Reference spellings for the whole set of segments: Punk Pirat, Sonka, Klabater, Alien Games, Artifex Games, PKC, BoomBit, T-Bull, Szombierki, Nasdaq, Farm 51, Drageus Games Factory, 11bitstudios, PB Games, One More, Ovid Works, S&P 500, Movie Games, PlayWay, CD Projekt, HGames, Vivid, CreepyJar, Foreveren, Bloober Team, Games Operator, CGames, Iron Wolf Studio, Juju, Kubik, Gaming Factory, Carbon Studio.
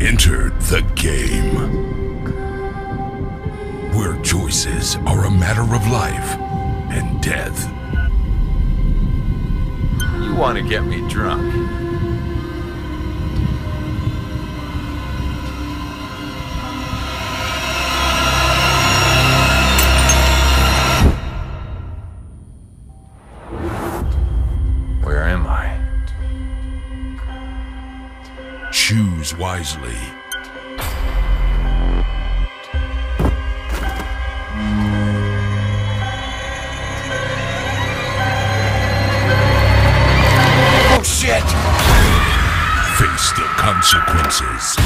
entered the game, where choices are a matter of life and death. You want to get me drunk? Where am I? Choose wisely. Oh shit! Face the consequences.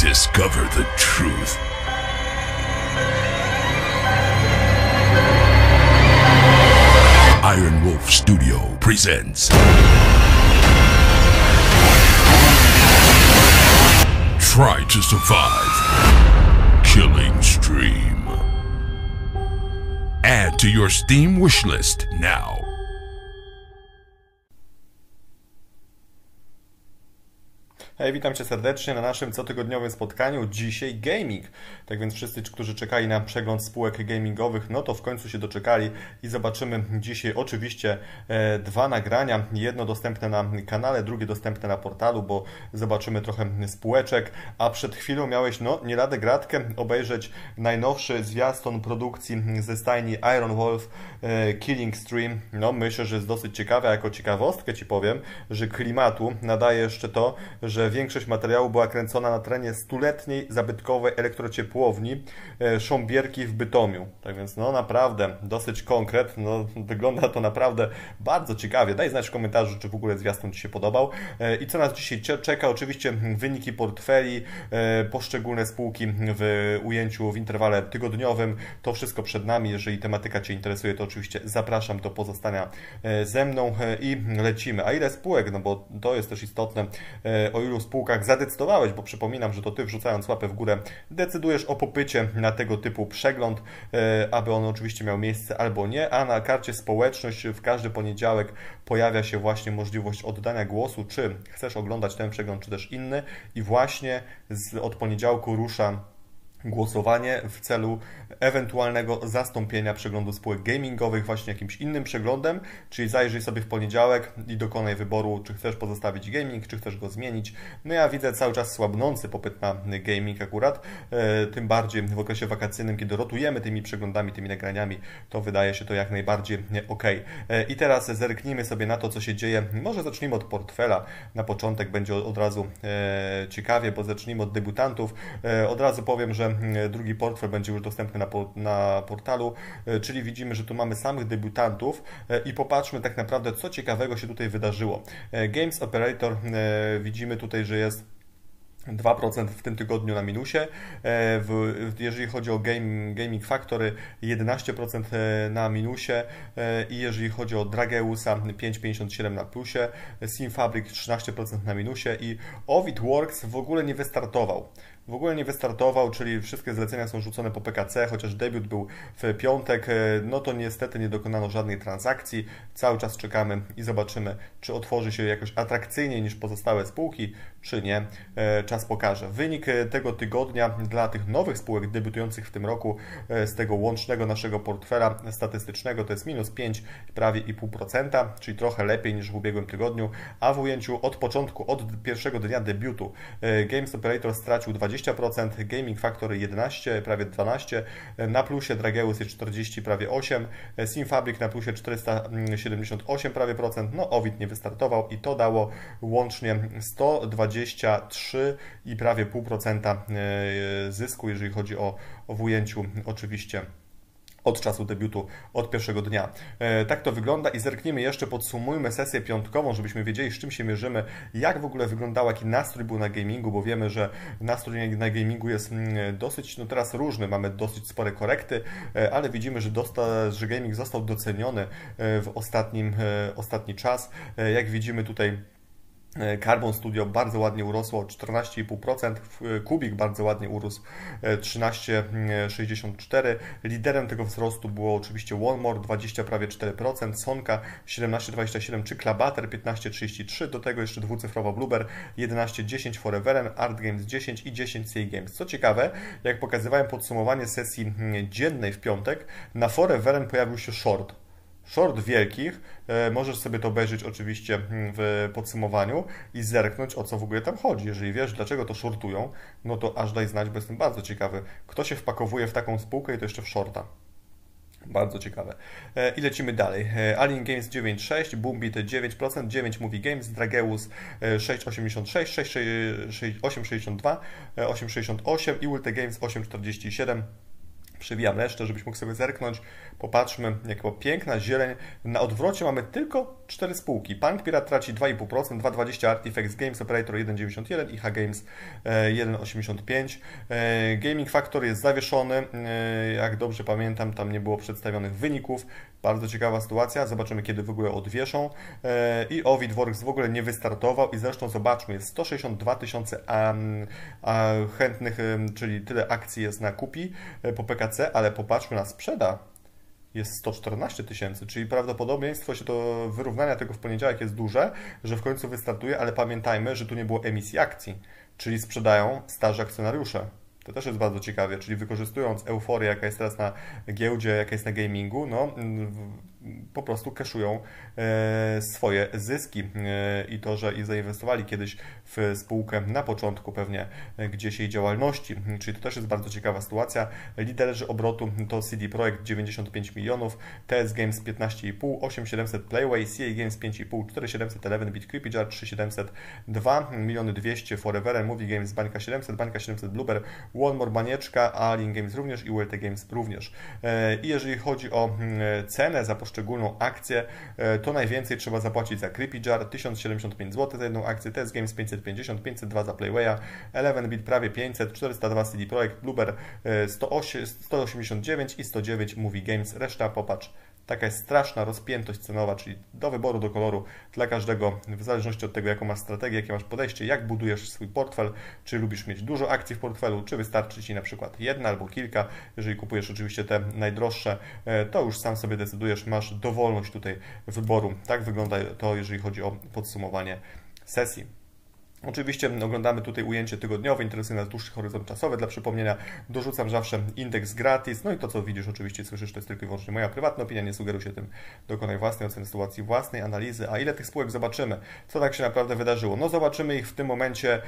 Discover the truth. Iron Wolf Studio presents Try to Survive Killing Stream. Add to your Steam wishlist now. Hej, witam Cię serdecznie na naszym cotygodniowym spotkaniu. Dzisiaj gaming. Tak więc wszyscy, którzy czekali na przegląd spółek gamingowych, no to w końcu się doczekali i zobaczymy dzisiaj oczywiście dwa nagrania. Jedno dostępne na kanale, drugie dostępne na portalu, bo zobaczymy trochę spółeczek. A przed chwilą miałeś, no nie radę gratkę, obejrzeć najnowszy zwiastun produkcji ze stajni Iron Wolf Killing Stream. No myślę, że jest dosyć ciekawa. Jako ciekawostkę Ci powiem, że klimatu nadaje jeszcze to, że większość materiału była kręcona na terenie 100-letniej zabytkowej elektrociepłowni Szombierki w Bytomiu. Tak więc no naprawdę dosyć konkret, no, wygląda to naprawdę bardzo ciekawie. Daj znać w komentarzu, czy w ogóle zwiastun Ci się podobał. I co nas dzisiaj czeka? Oczywiście wyniki portfeli, poszczególne spółki w ujęciu w interwale tygodniowym. To wszystko przed nami. Jeżeli tematyka Cię interesuje, to oczywiście zapraszam do pozostania ze mną i lecimy. A ile spółek? No bo to jest też istotne, o ilu spółkach zadecydowałeś, bo przypominam, że to Ty, wrzucając łapę w górę, decydujesz o popycie na tego typu przegląd, aby on oczywiście miał miejsce albo nie, a na karcie społeczność w każdy poniedziałek pojawia się właśnie możliwość oddania głosu, czy chcesz oglądać ten przegląd, czy też inny, i właśnie od poniedziałku rusza głosowanie w celu ewentualnego zastąpienia przeglądu spółek gamingowych właśnie jakimś innym przeglądem, czyli zajrzyj sobie w poniedziałek i dokonaj wyboru, czy chcesz pozostawić gaming, czy chcesz go zmienić. No ja widzę cały czas słabnący popyt na gaming akurat, tym bardziej w okresie wakacyjnym, kiedy rotujemy tymi przeglądami, tymi nagraniami, to wydaje się to jak najbardziej ok. I teraz zerknijmy sobie na to, co się dzieje. Może zacznijmy od portfela. Na początek będzie od razu ciekawie, bo zacznijmy od debiutantów. Od razu powiem, że drugi portfel będzie już dostępny na portalu, czyli widzimy, że tu mamy samych debiutantów i popatrzmy tak naprawdę, co ciekawego się tutaj wydarzyło. Games Operator, widzimy tutaj, że jest 2% w tym tygodniu na minusie. Jeżeli chodzi o Gaming Factory, 11% na minusie i jeżeli chodzi o Drageusa, 5,57 na plusie, SimFabric 13% na minusie i Ovid Works w ogóle nie wystartował, czyli wszystkie zlecenia są rzucone po PKC, chociaż debiut był w piątek, no to niestety nie dokonano żadnej transakcji. Cały czas czekamy i zobaczymy, czy otworzy się jakoś atrakcyjniej niż pozostałe spółki, czy nie. Czas pokaże. Wynik tego tygodnia dla tych nowych spółek debiutujących w tym roku z tego łącznego naszego portfela statystycznego to jest minus 5, prawie i 0,5%, czyli trochę lepiej niż w ubiegłym tygodniu, a w ujęciu od początku, od pierwszego dnia debiutu Games Operator stracił 20%, Gaming Factory 11, prawie 12, na plusie Drageus jest 40, prawie 8, SimFabric na plusie 478, prawie procent, no Ovid nie wystartował i to dało łącznie 123 i prawie 0,5% zysku, jeżeli chodzi o w ujęciu oczywiście od czasu debiutu, od pierwszego dnia. Tak to wygląda i zerknijmy jeszcze, podsumujmy sesję piątkową, żebyśmy wiedzieli, z czym się mierzymy, jak w ogóle wyglądał, jaki nastrój był na gamingu, bo wiemy, że nastrój na gamingu jest dosyć, no teraz różny, mamy dosyć spore korekty, ale widzimy, że gaming został doceniony w ostatni czas. Jak widzimy tutaj, Carbon Studio bardzo ładnie urosło 14,5%, Kubik bardzo ładnie urósł 13,64%, liderem tego wzrostu było oczywiście One More 20,4%, Sonka 17,27% czy Klabater 15,33%, do tego jeszcze dwucyfrowa Bloober 11,10%, Foreveren, Art Games 10% i 10% CGames. Co ciekawe, jak pokazywałem podsumowanie sesji dziennej w piątek, na Foreveren pojawił się short wielkich, możesz sobie to obejrzeć oczywiście w podsumowaniu i zerknąć, o co w ogóle tam chodzi. Jeżeli wiesz, dlaczego to shortują, no to aż daj znać, bo jestem bardzo ciekawy, kto się wpakowuje w taką spółkę i to jeszcze w shorta. Bardzo ciekawe. I lecimy dalej. Alien Games 9,6%, BoomBit 9%, 9% Movie Games, Drageus 6,86%, 8,62%, 8,68% i Ulte Games 8,47%. Przewijam resztę, żebyś mógł sobie zerknąć. Popatrzmy, jaka piękna zieleń. Na odwrocie mamy tylko 4 spółki. Punk Pirat traci 2,5%, 2,20%, Artifex Games Operator 1,91% i HGames 1,85%. Gaming Factory jest zawieszony. Jak dobrze pamiętam, tam nie było przedstawionych wyników. Bardzo ciekawa sytuacja. Zobaczymy, kiedy w ogóle odwieszą. I Ovid Works w ogóle nie wystartował. I zresztą zobaczmy, jest 162 000 chętnych, czyli tyle akcji jest na kupi po PKC. Ale popatrzmy na sprzeda, jest 114 000, czyli prawdopodobieństwo się do wyrównania tego w poniedziałek jest duże, że w końcu wystartuje, ale pamiętajmy, że tu nie było emisji akcji, czyli sprzedają starzy akcjonariusze. To też jest bardzo ciekawie, czyli wykorzystując euforię, jaka jest teraz na giełdzie, jaka jest na gamingu, no po prostu cashują swoje zyski i to, że zainwestowali kiedyś w spółkę na początku pewnie gdzieś jej działalności, czyli to też jest bardzo ciekawa sytuacja. Liderzy obrotu to CD Projekt 95 milionów, TS Games 15,5, 8700 PlayWay, CGames 5,5, 4700 11bit, CreepyJar 3700, 2,2 mln, Foreveren, Movie Games, bańka 700, Bloober, One More banieczka, Alien Games również i Ulte Games również. I jeżeli chodzi o cenę za poszczególną akcję, to najwięcej trzeba zapłacić za CreepyJar 1075 zł za jedną akcję, TS Games 550, 502 za PlayWaya, 11bit prawie 500, 402 CD Projekt, Bloober 189 i 109 Movie Games. Reszta, popatrz, taka jest straszna rozpiętość cenowa, czyli do wyboru, do koloru dla każdego, w zależności od tego, jaką masz strategię, jakie masz podejście, jak budujesz swój portfel, czy lubisz mieć dużo akcji w portfelu, czy wystarczy Ci na przykład jedna albo kilka. Jeżeli kupujesz oczywiście te najdroższe, to już sam sobie decydujesz, masz dowolność tutaj wyboru. Tak wygląda to, jeżeli chodzi o podsumowanie sesji. Oczywiście oglądamy tutaj ujęcie tygodniowe, interesuje nas dłuższy horyzont czasowy. Dla przypomnienia dorzucam zawsze indeks gratis. No i to, co widzisz, oczywiście słyszysz, to jest tylko i wyłącznie moja prywatna opinia, nie sugeruj się tym. Dokonaj własnej oceny sytuacji, własnej analizy. A ile tych spółek zobaczymy? Co tak się naprawdę wydarzyło? No zobaczymy ich w tym momencie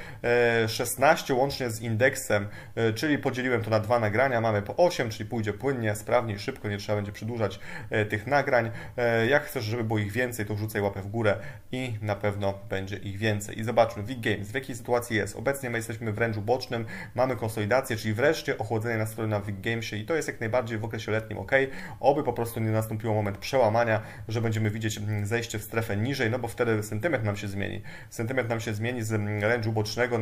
16 łącznie z indeksem, czyli podzieliłem to na 2 nagrania. Mamy po 8, czyli pójdzie płynnie, sprawniej, szybko, nie trzeba będzie przedłużać tych nagrań. Jak chcesz, żeby było ich więcej, to rzucaj łapę w górę i na pewno będzie ich więcej. I zobaczmy, Games, w jakiej sytuacji jest? Obecnie my jesteśmy w wręczu bocznym, mamy konsolidację, czyli wreszcie ochłodzenie nastroju na Vivid Gamesie i to jest jak najbardziej w okresie letnim ok. Oby po prostu nie nastąpiło moment przełamania, że będziemy widzieć zejście w strefę niżej, no bo wtedy sentyment nam się zmieni. Sentyment nam się zmieni z wręczu bocznego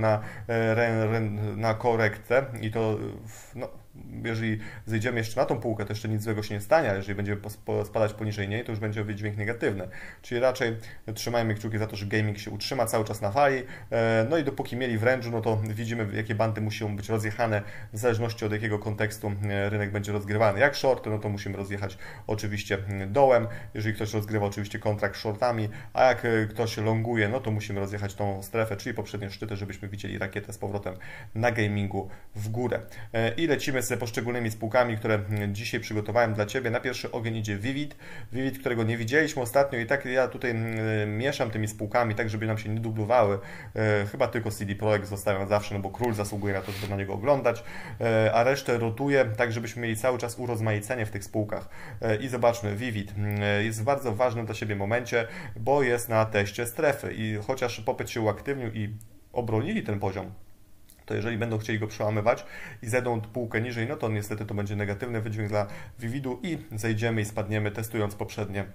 na korektę i to no, jeżeli zejdziemy jeszcze na tą półkę, to jeszcze nic złego się nie stanie, ale jeżeli będziemy spadać poniżej niej, to już będzie wydźwięk negatywny. Czyli raczej trzymajmy kciuki za to, że gaming się utrzyma cały czas na fali. No i dopóki mieli w range'u, no to widzimy, jakie bandy muszą być rozjechane w zależności od jakiego kontekstu rynek będzie rozgrywany. Jak shorty, no to musimy rozjechać oczywiście dołem, jeżeli ktoś rozgrywa oczywiście kontrakt shortami, a jak ktoś longuje, no to musimy rozjechać tą strefę, czyli poprzednie szczyty, żebyśmy widzieli rakietę z powrotem na gamingu w górę. I lecimy z poszczególnymi spółkami, które dzisiaj przygotowałem dla Ciebie. Na pierwszy ogień idzie Vivid. Vivid, którego nie widzieliśmy ostatnio i tak ja tutaj mieszam tymi spółkami, tak żeby nam się nie dublowały. Chyba tylko CD Projekt zostawiam zawsze, no bo król zasługuje na to, żeby na niego oglądać, a resztę rotuję, tak żebyśmy mieli cały czas urozmaicenie w tych spółkach. I zobaczmy, Vivid jest w bardzo ważnym dla siebie momencie, bo jest na teście strefy i chociaż popyt się uaktywnił i obronili ten poziom, to jeżeli będą chcieli go przełamywać i zejdą półkę niżej, no to niestety to będzie negatywny wydźwięk dla Vividu i zejdziemy i spadniemy, testując poprzednie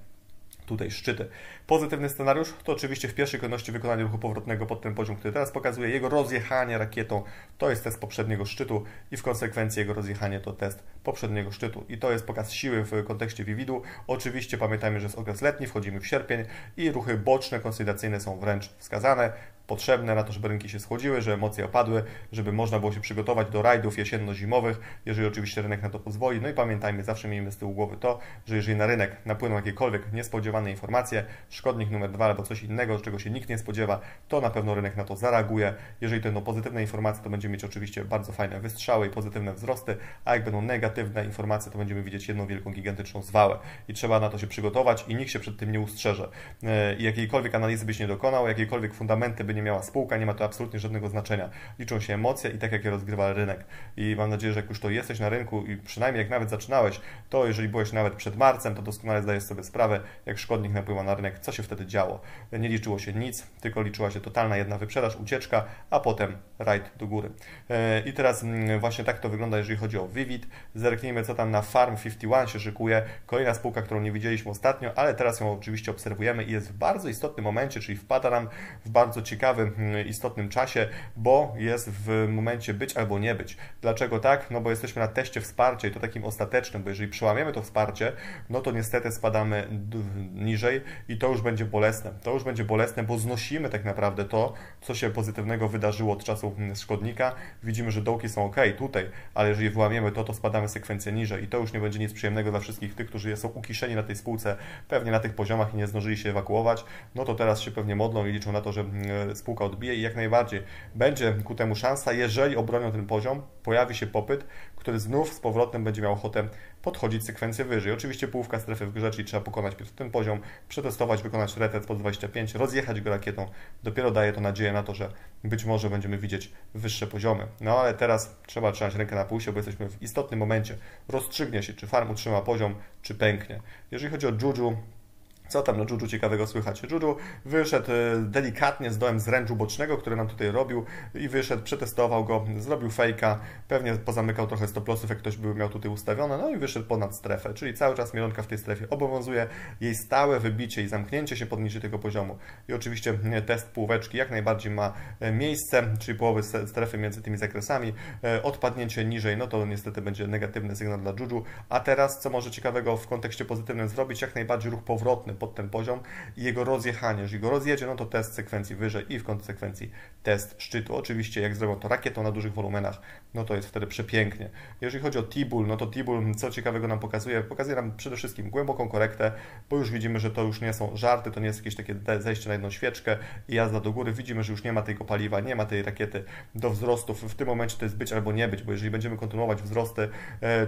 tutaj szczyty. Pozytywny scenariusz to oczywiście w pierwszej kolejności wykonanie ruchu powrotnego pod ten poziom, który teraz pokazuje, jego rozjechanie rakietą to jest test poprzedniego szczytu i w konsekwencji jego rozjechanie to test poprzedniego szczytu. I to jest pokaz siły w kontekście Vividu. Oczywiście pamiętajmy, że jest okres letni, wchodzimy w sierpień i ruchy boczne, konsolidacyjne są wręcz wskazane, potrzebne na to, żeby rynki się schłodziły, żeby emocje opadły, żeby można było się przygotować do rajdów jesienno-zimowych, jeżeli oczywiście rynek na to pozwoli. No i pamiętajmy, zawsze miejmy z tyłu głowy to, że jeżeli na rynek napłyną jakiekolwiek niespodziewane informacje, szkodnik numer 2 albo coś innego, czego się nikt nie spodziewa, to na pewno rynek na to zareaguje. Jeżeli będą pozytywne informacje, to będziemy mieć oczywiście bardzo fajne wystrzały i pozytywne wzrosty, a jak będą negatywne informacje, to będziemy widzieć jedną wielką, gigantyczną zwałę. I trzeba na to się przygotować i nikt się przed tym nie ustrzeże. I jakiejkolwiek analizy byś nie dokonał, jakiejkolwiek fundamenty by nie miała spółka, nie ma to absolutnie żadnego znaczenia. Liczą się emocje i tak, jak je rozgrywa rynek. I mam nadzieję, że jak już to jesteś na rynku i przynajmniej jak nawet zaczynałeś, to jeżeli byłeś nawet przed marcem, to doskonale zdajesz sobie sprawę, jak szkodnik napływa na rynek, co się wtedy działo. Nie liczyło się nic, tylko liczyła się totalna jedna wyprzedaż, ucieczka, a potem rajd do góry. I teraz właśnie tak to wygląda, jeżeli chodzi o Vivid. Zerknijmy, co tam na Farm 51 się szykuje. Kolejna spółka, którą nie widzieliśmy ostatnio, ale teraz ją oczywiście obserwujemy i jest w bardzo istotnym momencie, czyli wpada nam w bardzo ciekawym, istotnym czasie, bo jest w momencie być albo nie być. Dlaczego tak? No bo jesteśmy na teście wsparcia i to takim ostatecznym, bo jeżeli przełamiemy to wsparcie, no to niestety spadamy niżej i to już będzie bolesne. To już będzie bolesne, bo znosimy tak naprawdę to, co się pozytywnego wydarzyło od czasu szkodnika. Widzimy, że dołki są ok tutaj, ale jeżeli wyłamiemy to, to spadamy sekwencję niżej i to już nie będzie nic przyjemnego dla wszystkich tych, którzy są ukiszeni na tej spółce, pewnie na tych poziomach i nie zdążyli się ewakuować. No to teraz się pewnie modlą i liczą na to, że spółka odbije i jak najbardziej będzie ku temu szansa, jeżeli obronią ten poziom, pojawi się popyt, który znów z powrotem będzie miał ochotę podchodzić sekwencję wyżej. Oczywiście połówka strefy w grze, czyli trzeba pokonać ten poziom, przetestować, wykonać retest pod 25, rozjechać go rakietą, dopiero daje to nadzieję na to, że być może będziemy widzieć wyższe poziomy. No ale teraz trzeba trzymać rękę na pulsie, bo jesteśmy w istotnym momencie. Rozstrzygnie się, czy farm utrzyma poziom, czy pęknie. Jeżeli chodzi o Juju, co tam na Juju ciekawego słychać? Juju wyszedł delikatnie z dołem z ręczu bocznego, który nam tutaj robił i wyszedł, przetestował go, zrobił fejka, pewnie pozamykał trochę stop lossów, jak ktoś by miał tutaj ustawione, no i wyszedł ponad strefę, czyli cały czas mielonka w tej strefie obowiązuje, jej stałe wybicie i zamknięcie się poniżej tego poziomu. I oczywiście test półeczki jak najbardziej ma miejsce, czyli połowy strefy między tymi zakresami, odpadnięcie niżej, no to niestety będzie negatywny sygnał dla Juju. A teraz, co może ciekawego w kontekście pozytywnym zrobić? Jak najbardziej ruch powrotny pod ten poziom i jego rozjechanie. Jeżeli go rozjedzie, no to test sekwencji wyżej i w konsekwencji test szczytu. Oczywiście jak zrobią to rakietą na dużych wolumenach, no to jest wtedy przepięknie. Jeżeli chodzi o T-Bull, no to T-Bull co ciekawego nam pokazuje? Pokazuje nam przede wszystkim głęboką korektę, bo już widzimy, że to już nie są żarty, to nie jest jakieś takie zejście na jedną świeczkę i jazda do góry. Widzimy, że już nie ma tego paliwa, nie ma tej rakiety do wzrostów. W tym momencie to jest być albo nie być, bo jeżeli będziemy kontynuować wzrosty,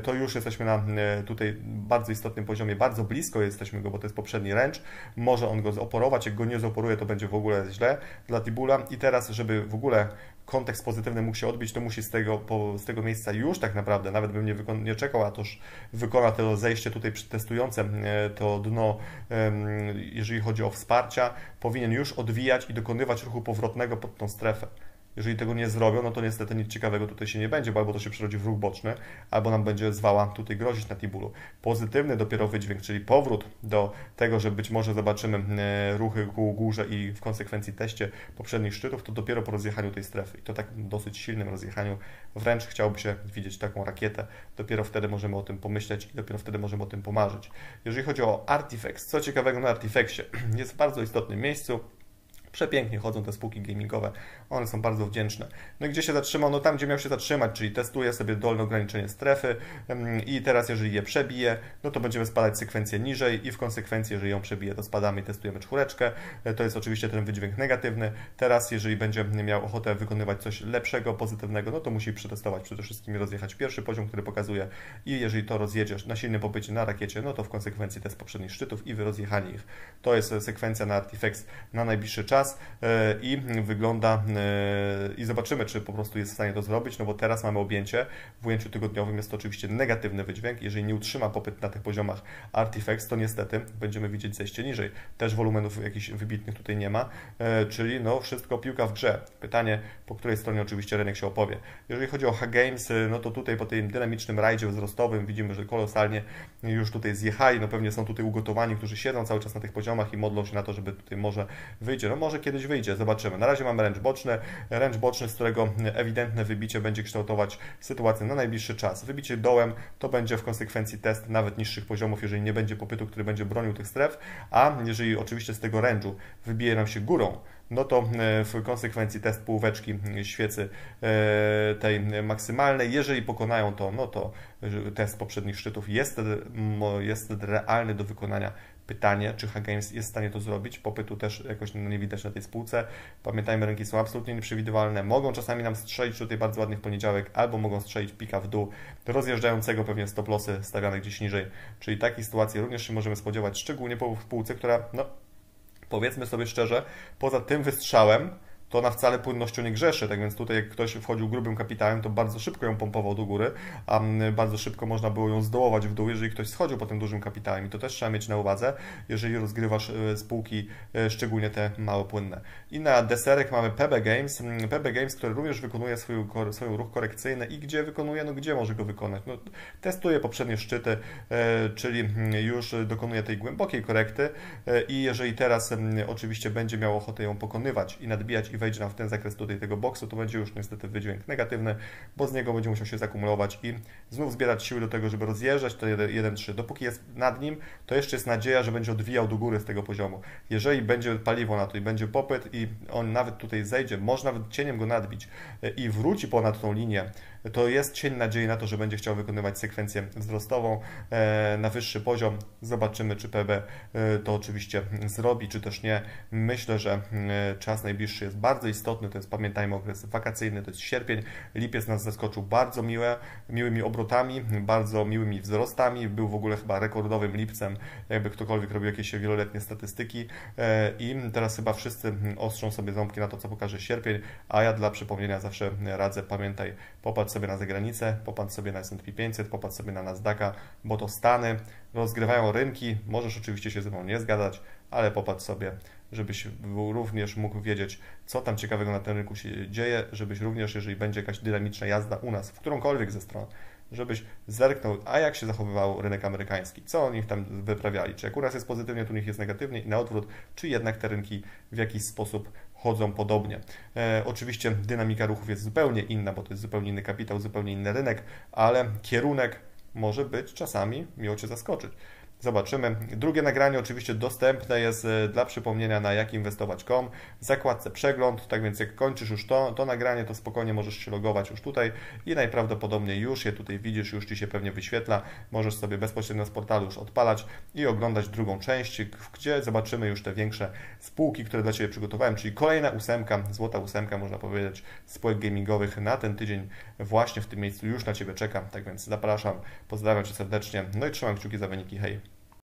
to już jesteśmy na tutaj bardzo istotnym poziomie, bardzo blisko jesteśmy go, bo to jest poprzedni ręcz, może on go zoporować, jak go nie zoporuje, to będzie w ogóle źle dla T-Bulla i teraz, żeby w ogóle kontekst pozytywny mógł się odbić, to musi z tego miejsca już tak naprawdę, nawet bym nie czekał, a toż wykona to zejście tutaj testujące to dno, jeżeli chodzi o wsparcia, powinien już odwijać i dokonywać ruchu powrotnego pod tą strefę. Jeżeli tego nie zrobią, no to niestety nic ciekawego tutaj się nie będzie, bo albo to się przerodzi w ruch boczny, albo nam będzie zwała tutaj grozić na T-Bullu. Pozytywny dopiero wydźwięk, czyli powrót do tego, że być może zobaczymy ruchy ku górze i w konsekwencji teście poprzednich szczytów, to dopiero po rozjechaniu tej strefy. I to tak dosyć silnym rozjechaniu, wręcz chciałoby się widzieć taką rakietę. Dopiero wtedy możemy o tym pomyśleć i dopiero wtedy możemy o tym pomarzyć. Jeżeli chodzi o Artifex, co ciekawego na Artifexie? Jest w bardzo istotnym miejscu. Przepięknie chodzą te spółki gamingowe, one są bardzo wdzięczne. No i gdzie się zatrzymał? No tam, gdzie miał się zatrzymać, czyli testuje sobie dolne ograniczenie strefy i teraz jeżeli je przebije, no to będziemy spadać sekwencję niżej i w konsekwencji, jeżeli ją przebije, to spadamy i testujemy czwóreczkę. To jest oczywiście ten wydźwięk negatywny. Teraz, jeżeli będzie miał ochotę wykonywać coś lepszego, pozytywnego, no to musi przetestować przede wszystkim i rozjechać pierwszy poziom, który pokazuje i jeżeli to rozjedziesz na silnym popycie na rakiecie, no to w konsekwencji test poprzednich szczytów i rozjechanie ich. To jest sekwencja na Artifex na najbliższy czas. czas i wygląda, i zobaczymy, czy po prostu jest w stanie to zrobić, no bo teraz mamy objęcie, w ujęciu tygodniowym jest to oczywiście negatywny wydźwięk, jeżeli nie utrzyma popyt na tych poziomach Artifex, to niestety będziemy widzieć zejście niżej, też wolumenów jakichś wybitnych tutaj nie ma, czyli no wszystko piłka w grze, pytanie po której stronie oczywiście rynek się opowie. Jeżeli chodzi o HGames, no to tutaj po tym dynamicznym rajdzie wzrostowym widzimy, że kolosalnie już tutaj zjechali, no pewnie są tutaj ugotowani, którzy siedzą cały czas na tych poziomach i modlą się na to, żeby tutaj może wyjdzie, no może kiedyś wyjdzie, zobaczymy. Na razie mamy range boczny, z którego ewidentne wybicie będzie kształtować sytuację na najbliższy czas. Wybicie dołem to będzie w konsekwencji test nawet niższych poziomów, jeżeli nie będzie popytu, który będzie bronił tych stref, a jeżeli oczywiście z tego range'u wybije nam się górą, no to w konsekwencji test półweczki świecy tej maksymalnej. Jeżeli pokonają to, no to test poprzednich szczytów jest realny do wykonania. Pytanie, czy HGames jest w stanie to zrobić. Popytu też jakoś nie widać na tej spółce. Pamiętajmy, rynki są absolutnie nieprzewidywalne. Mogą czasami nam strzelić tutaj bardzo ładnych poniedziałek, albo mogą strzelić pika w dół rozjeżdżającego, pewnie stop losy stawiane gdzieś niżej. Czyli takiej sytuacji również się możemy spodziewać, szczególnie po spółce, która, no powiedzmy sobie szczerze, poza tym wystrzałem, to ona wcale płynnością nie grzeszy, tak więc tutaj jak ktoś wchodził grubym kapitałem, to bardzo szybko ją pompował do góry, a bardzo szybko można było ją zdołować w dół, jeżeli ktoś schodził po tym dużym kapitałem i to też trzeba mieć na uwadze, jeżeli rozgrywasz spółki, szczególnie te mało płynne. I na deserek mamy PB Games, który również wykonuje swój ruch korekcyjny i gdzie wykonuje, no gdzie może go wykonać? No, testuje poprzednie szczyty, czyli już dokonuje tej głębokiej korekty i jeżeli teraz oczywiście będzie miał ochotę ją pokonywać i nadbijać i wejdzie nam w ten zakres tutaj tego boksu, to będzie już niestety wydźwięk negatywny, bo z niego będzie musiał się zakumulować i znów zbierać siły do tego, żeby rozjeżdżać to 1-3. Dopóki jest nad nim, to jeszcze jest nadzieja, że będzie odwijał do góry z tego poziomu. Jeżeli będzie paliwo na to i będzie popyt i on nawet tutaj zejdzie, można nawet cieniem go nadbić i wróci ponad tą linię, to jest cień nadziei na to, że będzie chciał wykonywać sekwencję wzrostową na wyższy poziom. Zobaczymy, czy PB to oczywiście zrobi, czy też nie. Myślę, że czas najbliższy jest bardzo istotny, to jest, pamiętajmy, okres wakacyjny, to jest sierpień, lipiec nas zaskoczył bardzo miłymi obrotami, bardzo miłymi wzrostami, był w ogóle chyba rekordowym lipcem, jakby ktokolwiek robił jakieś wieloletnie statystyki i teraz chyba wszyscy ostrzą sobie ząbki na to, co pokaże sierpień, a ja dla przypomnienia zawsze radzę, pamiętaj, popatrz sobie na zagranicę, popatrz sobie na S&P 500, popatrz sobie na Nasdaqa, bo to Stany rozgrywają rynki, możesz oczywiście się ze mną nie zgadzać, ale popatrz sobie, żebyś był również mógł wiedzieć, co tam ciekawego na tym rynku się dzieje, żebyś również, jeżeli będzie jakaś dynamiczna jazda u nas, w którąkolwiek ze stron, żebyś zerknął, a jak się zachowywał rynek amerykański, co oni tam wyprawiali, czy jak u nas jest pozytywnie, tu u nich jest negatywnie i na odwrót, czy jednak te rynki w jakiś sposób chodzą podobnie. Oczywiście dynamika ruchów jest zupełnie inna, bo to jest zupełnie inny kapitał, zupełnie inny rynek, ale kierunek może być czasami miło Cię zaskoczyć. Zobaczymy. Drugie nagranie oczywiście dostępne jest dla przypomnienia na jakinwestować.com w zakładce przegląd, tak więc jak kończysz już to nagranie, to spokojnie możesz się logować już tutaj i najprawdopodobniej już je tutaj widzisz, już Ci się pewnie wyświetla, możesz sobie bezpośrednio z portalu już odpalać i oglądać drugą część, gdzie zobaczymy już te większe spółki, które dla Ciebie przygotowałem, czyli kolejna ósemka, złota ósemka można powiedzieć, spółek gamingowych na ten tydzień właśnie w tym miejscu już na Ciebie czeka, tak więc zapraszam, pozdrawiam Cię serdecznie, no i trzymam kciuki za wyniki, hej!